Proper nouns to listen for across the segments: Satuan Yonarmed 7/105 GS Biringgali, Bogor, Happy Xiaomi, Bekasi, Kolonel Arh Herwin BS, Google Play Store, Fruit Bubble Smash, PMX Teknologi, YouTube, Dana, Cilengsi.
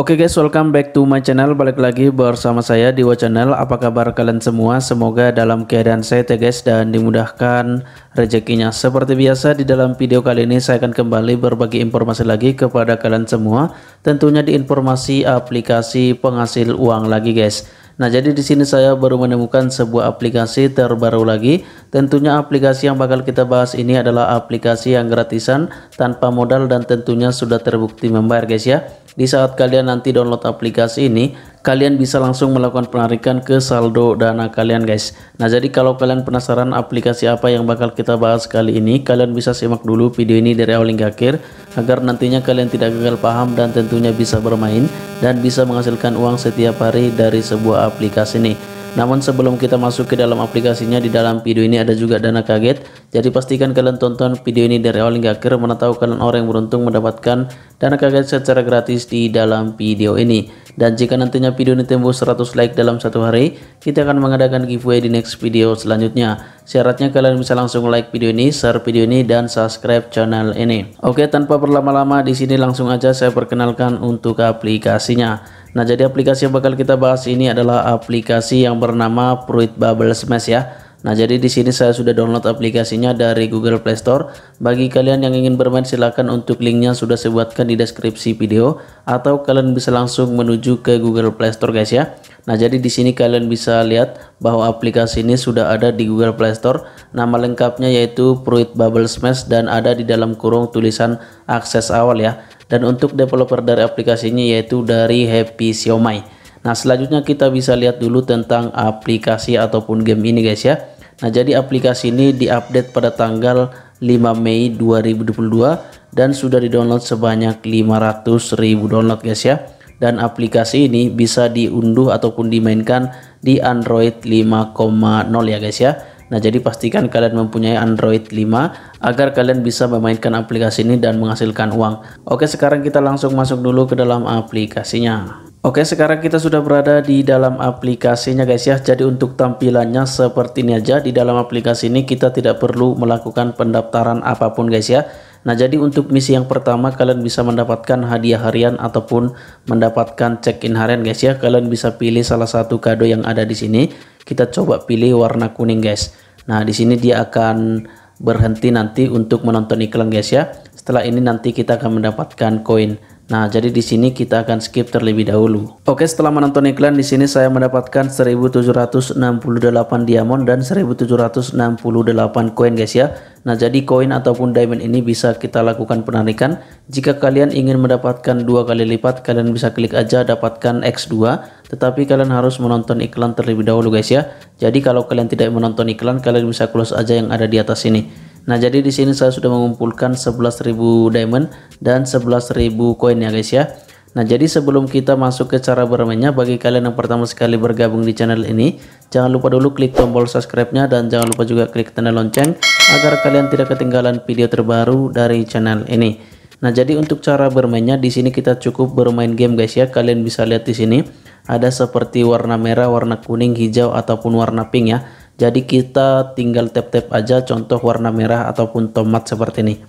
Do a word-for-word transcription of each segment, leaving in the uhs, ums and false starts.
Oke guys, welcome back to my channel. Balik lagi bersama saya di Wa Channel. Apa kabar kalian semua? Semoga dalam keadaan sehat ya guys, dan dimudahkan rezekinya. Seperti biasa, di dalam video kali ini saya akan kembali berbagi informasi lagi kepada kalian semua, tentunya di informasi aplikasi penghasil uang lagi guys. Nah, jadi di sini saya baru menemukan sebuah aplikasi terbaru lagi. Tentunya aplikasi yang bakal kita bahas ini adalah aplikasi yang gratisan, tanpa modal, dan tentunya sudah terbukti membayar guys ya. Di saat kalian nanti download aplikasi ini, kalian bisa langsung melakukan penarikan ke saldo Dana kalian guys. Nah, jadi kalau kalian penasaran aplikasi apa yang bakal kita bahas kali ini, kalian bisa simak dulu video ini dari awal hingga akhir, agar nantinya kalian tidak gagal paham dan tentunya bisa bermain dan bisa menghasilkan uang setiap hari dari sebuah aplikasi ini. Namun sebelum kita masuk ke dalam aplikasinya, di dalam video ini ada juga dana kaget. Jadi pastikan kalian tonton video ini dari awal hingga akhir, mana tahu kalian orang yang beruntung mendapatkan dana kaget secara gratis di dalam video ini. Dan jika nantinya video ini tembus seratus like dalam satu hari, kita akan mengadakan giveaway di next video selanjutnya. Syaratnya kalian bisa langsung like video ini, share video ini, dan subscribe channel ini. Oke, tanpa berlama-lama, di sini langsung aja saya perkenalkan untuk aplikasinya. Nah, jadi aplikasi yang bakal kita bahas ini adalah aplikasi yang bernama Fruit Bubble Smash ya. Nah, jadi di sini saya sudah download aplikasinya dari Google Play Store. Bagi kalian yang ingin bermain, silahkan untuk linknya sudah saya buatkan di deskripsi video, atau kalian bisa langsung menuju ke Google Play Store guys ya. Nah, jadi di sini kalian bisa lihat bahwa aplikasi ini sudah ada di Google Play Store. Nama lengkapnya yaitu Fruit Bubble Smash, dan ada di dalam kurung tulisan akses awal ya. Dan untuk developer dari aplikasinya yaitu dari Happy Xiaomi. Nah, selanjutnya kita bisa lihat dulu tentang aplikasi ataupun game ini guys ya. Nah, jadi aplikasi ini diupdate pada tanggal lima Mei dua ribu dua puluh dua dan sudah didownload sebanyak lima ratus ribu download guys ya. Dan aplikasi ini bisa diunduh ataupun dimainkan di Android lima koma nol ya guys ya. Nah, jadi pastikan kalian mempunyai Android lima agar kalian bisa memainkan aplikasi ini dan menghasilkan uang. Oke, sekarang kita langsung masuk dulu ke dalam aplikasinya. Oke, sekarang kita sudah berada di dalam aplikasinya guys ya. Jadi untuk tampilannya seperti ini aja. Di dalam aplikasi ini kita tidak perlu melakukan pendaftaran apapun guys ya. Nah, jadi untuk misi yang pertama, kalian bisa mendapatkan hadiah harian ataupun mendapatkan check-in harian guys ya. Kalian bisa pilih salah satu kado yang ada di sini. Kita coba pilih warna kuning guys. Nah, di sini dia akan berhenti nanti untuk menonton iklan guys ya. Setelah ini nanti kita akan mendapatkan koin. Nah, jadi di sini kita akan skip terlebih dahulu. Oke, setelah menonton iklan, di sini saya mendapatkan seribu tujuh ratus enam puluh delapan diamond dan seribu tujuh ratus enam puluh delapan koin guys ya. Nah, jadi koin ataupun diamond ini bisa kita lakukan penarikan. Jika kalian ingin mendapatkan dua kali lipat, kalian bisa klik aja dapatkan kali dua. Tetapi kalian harus menonton iklan terlebih dahulu guys ya. Jadi kalau kalian tidak menonton iklan, kalian bisa close aja yang ada di atas ini. Nah, jadi di sini saya sudah mengumpulkan sebelas ribu diamond dan sebelas ribu koin ya guys ya. Nah, jadi sebelum kita masuk ke cara bermainnya, bagi kalian yang pertama sekali bergabung di channel ini, jangan lupa dulu klik tombol subscribe-nya dan jangan lupa juga klik tanda lonceng agar kalian tidak ketinggalan video terbaru dari channel ini. Nah, jadi untuk cara bermainnya, di sini kita cukup bermain game guys ya. Kalian bisa lihat di sini ada seperti warna merah, warna kuning, hijau ataupun warna pink ya. Jadi kita tinggal tap-tap aja, contoh warna merah ataupun tomat seperti ini.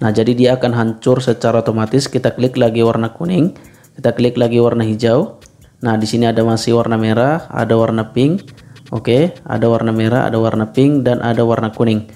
Nah, jadi dia akan hancur secara otomatis. Kita klik lagi warna kuning, kita klik lagi warna hijau. Nah, di sini ada masih warna merah, ada warna pink. Oke, ada warna merah, ada warna pink, dan ada warna kuning.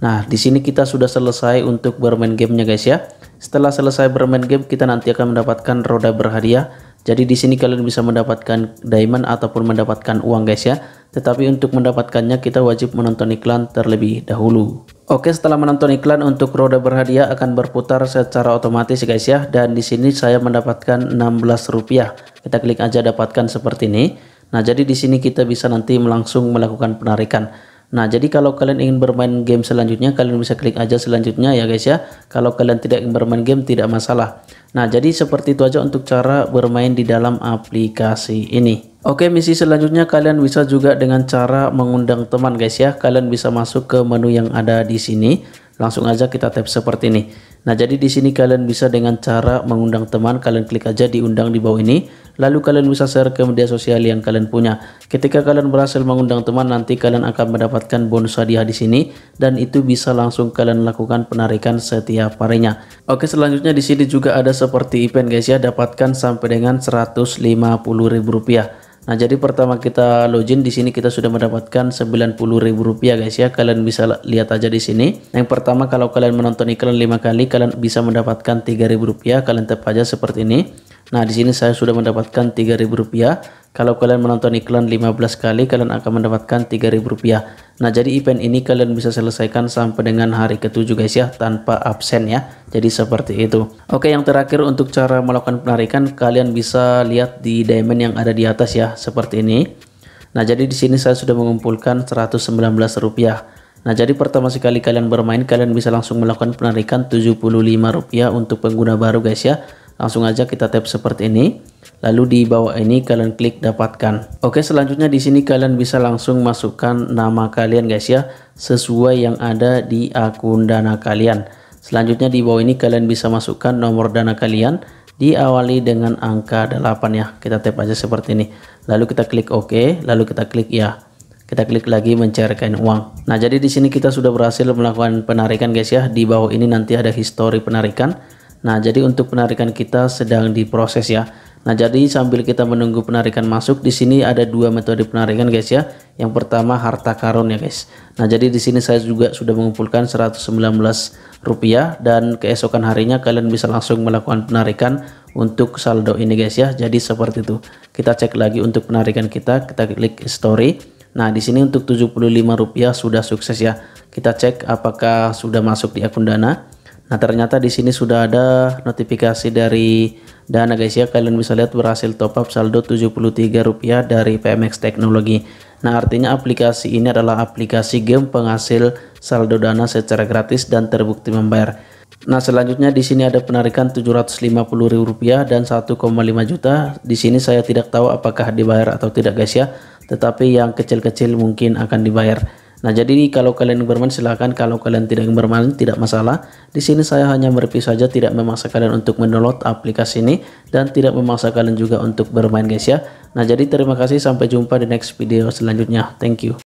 Nah, di sini kita sudah selesai untuk bermain gamenya guys ya. Setelah selesai bermain game, kita nanti akan mendapatkan roda berhadiah. Jadi di sini kalian bisa mendapatkan diamond ataupun mendapatkan uang guys ya. Tetapi untuk mendapatkannya kita wajib menonton iklan terlebih dahulu. Oke, setelah menonton iklan, untuk roda berhadiah akan berputar secara otomatis guys ya. Dan di sini saya mendapatkan enam belas rupiah. Kita klik aja dapatkan seperti ini. Nah, jadi di sini kita bisa nanti langsung melakukan penarikan. Nah, jadi kalau kalian ingin bermain game selanjutnya, kalian bisa klik aja selanjutnya ya guys ya. Kalau kalian tidak ingin bermain game, tidak masalah. Nah, jadi seperti itu aja untuk cara bermain di dalam aplikasi ini. Oke, misi selanjutnya kalian bisa juga dengan cara mengundang teman guys ya. Kalian bisa masuk ke menu yang ada di sini. Langsung aja kita tap seperti ini. Nah, jadi di sini kalian bisa dengan cara mengundang teman. Kalian klik aja diundang di bawah ini. lalu kalian bisa share ke media sosial yang kalian punya. Ketika kalian berhasil mengundang teman, nanti kalian akan mendapatkan bonus hadiah di sini, dan itu bisa langsung kalian lakukan penarikan setiap harinya. Oke, selanjutnya di sini juga ada seperti event guys ya, dapatkan sampai dengan seratus lima puluh ribu rupiah. Nah, jadi pertama kita login di sini kita sudah mendapatkan sembilan puluh ribu rupiah guys ya. Kalian bisa lihat aja di sini. Yang pertama, kalau kalian menonton iklan lima kali kalian bisa mendapatkan tiga ribu rupiah. Kalian tap aja seperti ini. Nah, di sini saya sudah mendapatkan tiga ribu rupiah. Kalau kalian menonton iklan lima belas kali kalian akan mendapatkan tiga ribu rupiah. Nah, jadi event ini kalian bisa selesaikan sampai dengan hari ketujuh guys ya, tanpa absen ya. Jadi seperti itu. Oke, yang terakhir untuk cara melakukan penarikan, kalian bisa lihat di diamond yang ada di atas ya, seperti ini. Nah, jadi di sini saya sudah mengumpulkan seratus sembilan belas rupiah. Nah, jadi pertama sekali kalian bermain, kalian bisa langsung melakukan penarikan tujuh puluh lima rupiah untuk pengguna baru guys ya. Langsung aja kita tap seperti ini. Lalu di bawah ini kalian klik dapatkan. Oke, selanjutnya di sini kalian bisa langsung masukkan nama kalian guys ya, sesuai yang ada di akun Dana kalian. Selanjutnya di bawah ini kalian bisa masukkan nomor Dana kalian, diawali dengan angka delapan ya. Kita tap aja seperti ini. Lalu kita klik OK, lalu kita klik ya. Kita klik lagi mencairkan uang. Nah, jadi di sini kita sudah berhasil melakukan penarikan guys ya. Di bawah ini nanti ada histori penarikan. Nah, jadi untuk penarikan kita sedang diproses ya. Nah, jadi sambil kita menunggu penarikan masuk, di sini ada dua metode penarikan guys ya. Yang pertama harta karun ya guys. Nah, jadi di sini saya juga sudah mengumpulkan seratus sembilan belas rupiah, dan keesokan harinya kalian bisa langsung melakukan penarikan untuk saldo ini guys ya. Jadi seperti itu. Kita cek lagi untuk penarikan kita, kita klik story. Nah, di sini untuk tujuh puluh lima rupiah sudah sukses ya. Kita cek apakah sudah masuk di akun Dana. Nah, ternyata di sini sudah ada notifikasi dari Dana guys ya. Kalian bisa lihat berhasil top up saldo tujuh puluh tiga rupiah dari P M X Teknologi. Nah, artinya aplikasi ini adalah aplikasi game penghasil saldo Dana secara gratis dan terbukti membayar. Nah, selanjutnya di sini ada penarikan tujuh ratus lima puluh ribu rupiah dan satu koma lima juta. Di sini saya tidak tahu apakah dibayar atau tidak guys ya. Tetapi yang kecil-kecil mungkin akan dibayar. Nah, jadi kalau kalian bermain silahkan, kalau kalian tidak bermain tidak masalah. Di sini saya hanya mereview saja, tidak memaksa kalian untuk mendownload aplikasi ini dan tidak memaksa kalian juga untuk bermain guys ya. Nah, jadi terima kasih, sampai jumpa di next video selanjutnya. Thank you.